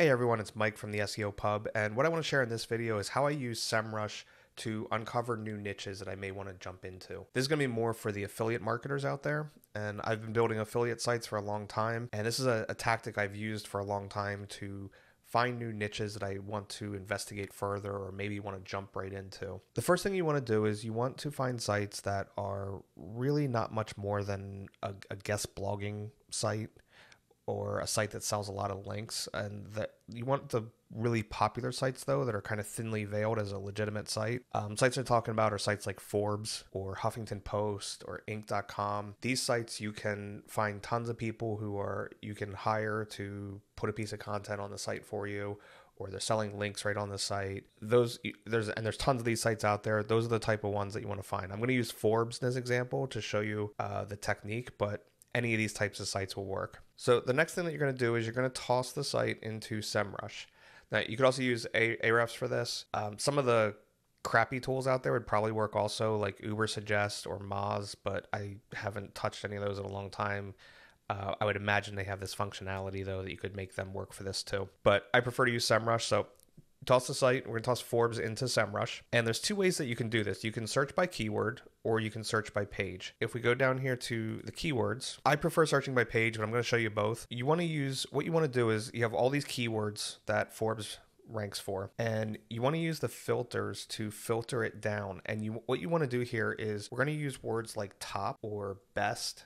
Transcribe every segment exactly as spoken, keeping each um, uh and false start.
Hey everyone, it's Mike from The S E O Pub, and what I want to share in this video is how I use SEMrush to uncover new niches that I may want to jump into. This is going to be more for the affiliate marketers out there, and I've been building affiliate sites for a long time, and this is a, a tactic I've used for a long time to find new niches that I want to investigate further or maybe want to jump right into. The first thing you want to do is you want to find sites that are really not much more than a, a guest blogging site, or a site that sells a lot of links, and that you want the really popular sites though that are kind of thinly veiled as a legitimate site. Um, sites I'm talking about are sites like Forbes or Huffington Post or Inc dot com. These sites you can find tons of people who are you can hire to put a piece of content on the site for you, or they're selling links right on the site. Those there's and there's tons of these sites out there. Those are the type of ones that you want to find. I'm going to use Forbes as an example to show you uh, the technique, but any of these types of sites will work. So the next thing that you're going to do is you're going to toss the site into SEMrush. Now, you could also use Ahrefs for this. Um, some of the crappy tools out there would probably work also, like Ubersuggest or Moz, but I haven't touched any of those in a long time. Uh, I would imagine they have this functionality, though, that you could make them work for this too. But I prefer to use SEMrush, so toss the site. We're going to toss Forbes into SEMrush. And there's two ways that you can do this. You can search by keyword, or you can search by page. If we go down here to the keywords, I prefer searching by page, but I'm going to show you both. You want to use, what you want to do is you have all these keywords that Forbes ranks for, and you want to use the filters to filter it down. And you, what you want to do here is we're going to use words like top or best.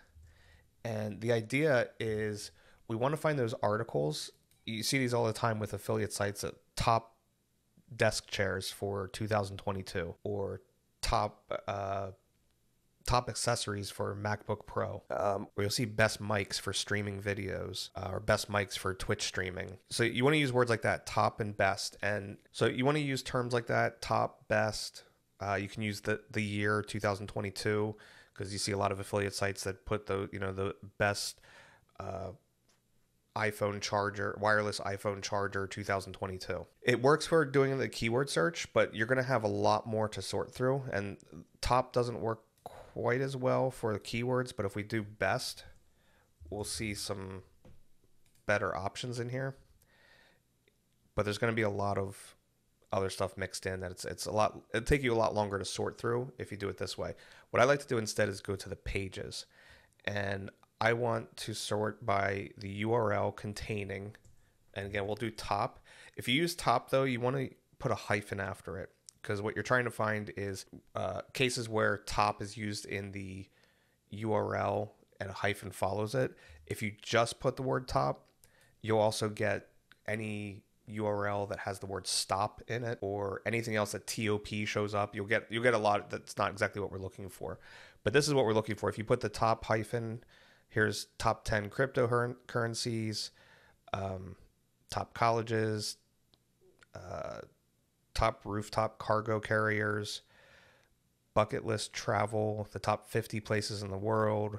And the idea is we want to find those articles. You see these all the time with affiliate sites, that top desk chairs for two thousand twenty-two, or top uh, top accessories for MacBook Pro, um, or you'll see best mics for streaming videos, uh, or best mics for Twitch streaming. So you want to use words like that, top and best. And so you want to use terms like that, top, best. Uh, you can use the, the year two thousand twenty-two, because you see a lot of affiliate sites that put the, you know, the best uh, iPhone charger, wireless iPhone charger two thousand twenty-two. It works for doing the keyword search, but you're going to have a lot more to sort through, and top doesn't work quite as well for the keywords, but if we do best, we'll see some better options in here. But there's going to be a lot of other stuff mixed in that it's it's a lot it'll take you a lot longer to sort through if you do it this way. What I like to do instead is go to the pages, and I want to sort by the U R L containing, and again, we'll do top. If you use top though, you want to put a hyphen after it, because what you're trying to find is uh, cases where top is used in the U R L and a hyphen follows it. If you just put the word top, you'll also get any U R L that has the word stop in it, or anything else that T O P shows up. You'll get, you'll get a lot that's not exactly what we're looking for, but this is what we're looking for. If you put the top hyphen, here's top ten cryptocurrencies, um, top colleges, uh, top rooftop cargo carriers, bucket list travel, the top fifty places in the world,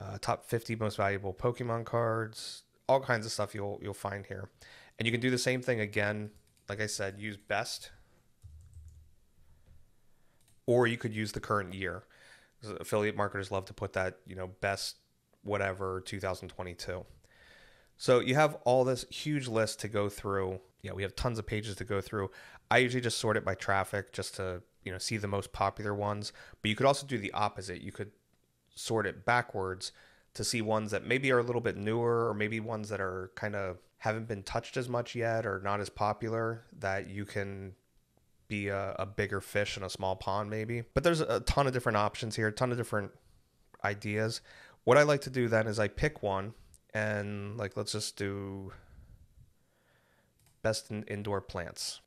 uh, top fifty most valuable Pokemon cards, all kinds of stuff you'll you'll find here. And you can do the same thing again. Like I said, use best, or you could use the current year. Affiliate marketers love to put that, you know, best whatever two thousand twenty-two. So you have all this huge list to go through. Yeah, we have tons of pages to go through. I usually just sort it by traffic just to, you know, see the most popular ones, but you could also do the opposite. You could sort it backwards to see ones that maybe are a little bit newer, or maybe ones that are kind of haven't been touched as much yet, or not as popular, that you can be a, a bigger fish in a small pond maybe. But there's a ton of different options here, a ton of different ideas. What I like to do then is I pick one, and like, let's just do best in indoor plants.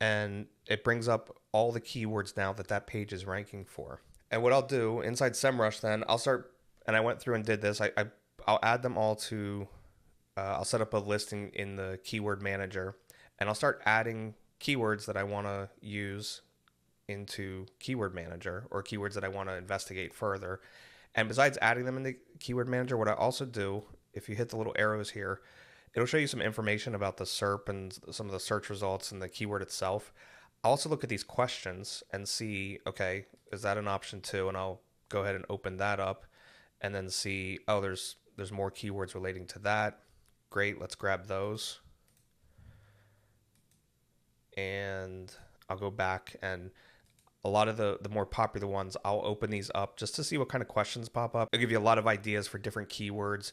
And it brings up all the keywords now that that page is ranking for. And what I'll do inside SEMrush then, I'll start, and I went through and did this. I, I, I'll add them all to, uh, I'll set up a listing in the keyword manager, and I'll start adding keywords that I want to use into Keyword Manager, or keywords that I want to investigate further. And besides adding them in the Keyword Manager, what I also do, if you hit the little arrows here, it'll show you some information about the S E R P and some of the search results and the keyword itself. I'll also look at these questions and see, okay, is that an option too? And I'll go ahead and open that up, and then see, oh, there's there's more keywords relating to that. Great, let's grab those. And I'll go back, and a lot of the, the more popular ones, I'll open these up just to see what kind of questions pop up. It'll give you a lot of ideas for different keywords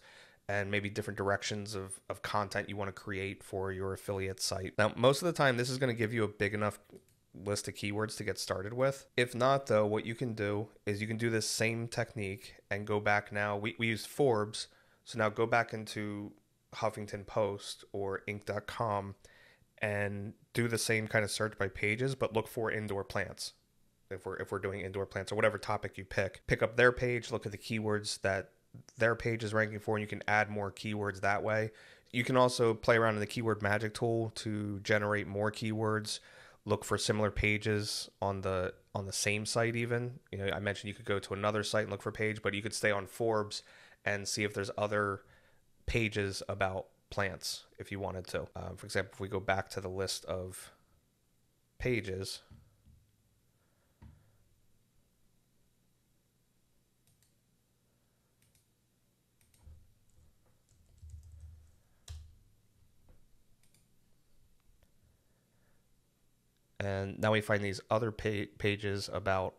and maybe different directions of, of content you want to create for your affiliate site. Now, most of the time, this is going to give you a big enough list of keywords to get started with. If not, though, what you can do is you can do this same technique and go back now. We, we used Forbes, so now go back into Huffington Post or Inc dot com and do the same kind of search by pages, but look for indoor plants. If we're, if we're doing indoor plants or whatever topic you pick, pick up their page, look at the keywords that their page is ranking for, and you can add more keywords that way. You can also play around in the keyword magic tool to generate more keywords, look for similar pages on the, on the same site even. You know, I mentioned you could go to another site and look for a page, but you could stay on Forbes and see if there's other pages about plants if you wanted to. Um, for example, if we go back to the list of pages, and now we find these other pa pages about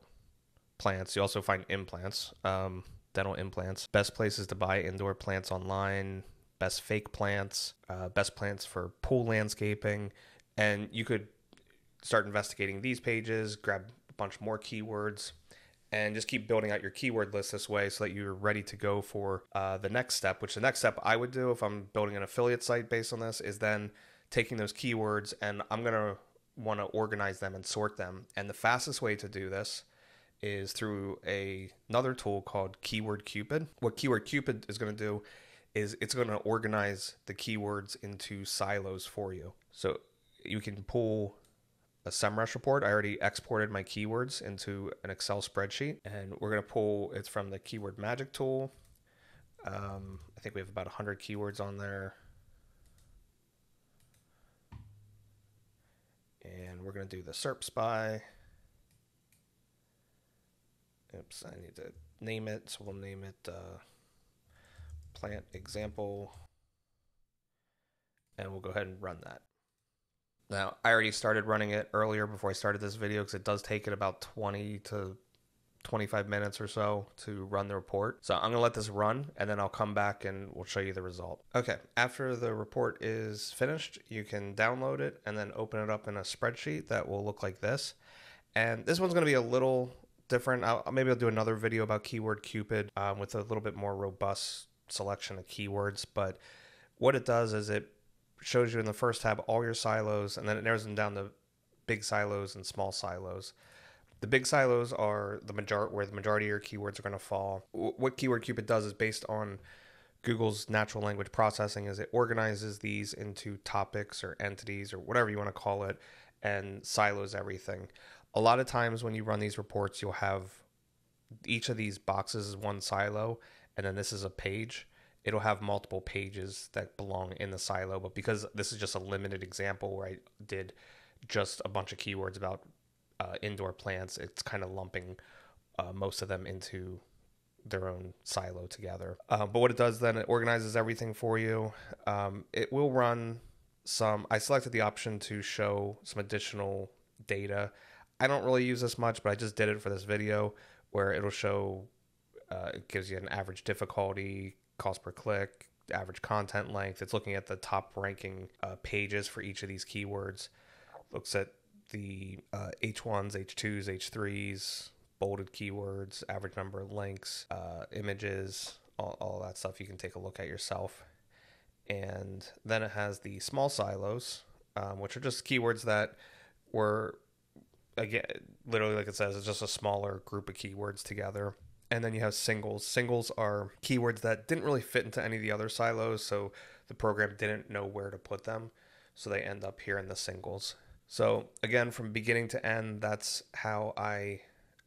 plants. You also find implants, um, dental implants, best places to buy indoor plants online, best fake plants, uh, best plants for pool landscaping. And you could start investigating these pages, grab a bunch more keywords, and just keep building out your keyword list this way so that you're ready to go for uh, the next step, which the next step I would do if I'm building an affiliate site based on this is then taking those keywords, and I'm going to want to organize them and sort them. And the fastest way to do this is through a, another tool called Keyword Cupid. What Keyword Cupid is going to do is it's going to organize the keywords into silos for you. So you can pull a SEMrush report. I already exported my keywords into an Excel spreadsheet, and we're going to pull, it's from the Keyword Magic tool. Um, I think we have about one hundred keywords on there. And we're going to do the SERP spy. Oops, I need to name it. So we'll name it uh, plant example. And we'll go ahead and run that. Now, I already started running it earlier before I started this video because it does take it about twenty to twenty-five minutes or so to run the report. So I'm going to let this run, and then I'll come back and we'll show you the result. Okay, after the report is finished, you can download it and then open it up in a spreadsheet that will look like this. And this one's going to be a little different. I'll, maybe I'll do another video about Keyword Cupid um, with a little bit more robust selection of keywords. But what it does is it shows you in the first tab all your silos, and then it narrows them down to big silos and small silos. The big silos are the majority where the majority of your keywords are going to fall. What Keyword Cupid does is based on Google's natural language processing is it organizes these into topics or entities or whatever you want to call it, and silos everything. A lot of times when you run these reports, you'll have each of these boxes is one silo, and then this is a page. It'll have multiple pages that belong in the silo, but because this is just a limited example where I did just a bunch of keywords about Uh, indoor plants, it's kind of lumping uh, most of them into their own silo together. Uh, but what it does then, it organizes everything for you. Um, it will run some, I selected the option to show some additional data. I don't really use this much, but I just did it for this video where it'll show, uh, it gives you an average difficulty, cost per click, average content length. It's looking at the top ranking uh, pages for each of these keywords. Looks at the uh, H ones, H twos, H threes, bolded keywords, average number of links, uh, images, all, all that stuff you can take a look at yourself. And then it has the small silos, um, which are just keywords that were, again, literally like it says, it's just a smaller group of keywords together. And then you have singles. Singles are keywords that didn't really fit into any of the other silos, so the program didn't know where to put them, so they end up here in the singles. So again, from beginning to end, that's how I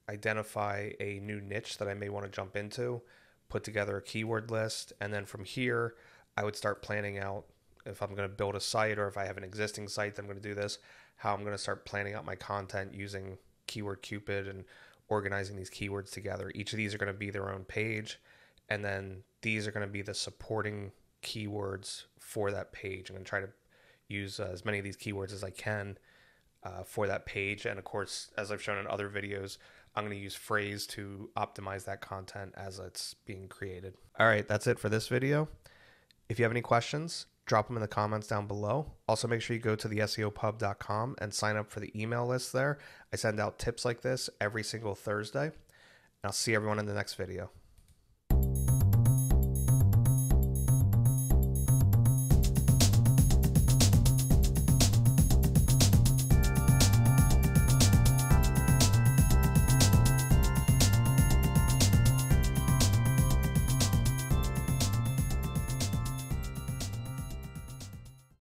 identify a new niche that I may want to jump into, put together a keyword list, and then from here, I would start planning out if I'm going to build a site or if I have an existing site that I'm going to do this, how I'm going to start planning out my content using Keyword Cupid and organizing these keywords together. Each of these are going to be their own page, and then these are going to be the supporting keywords for that page. I'm going to try to use uh, as many of these keywords as I can uh, for that page. And of course, as I've shown in other videos, I'm going to use Frase to optimize that content as it's being created. All right, that's it for this video. If you have any questions, drop them in the comments down below. Also, make sure you go to the S E O pub dot com and sign up for the email list there. I send out tips like this every single Thursday. And I'll see everyone in the next video.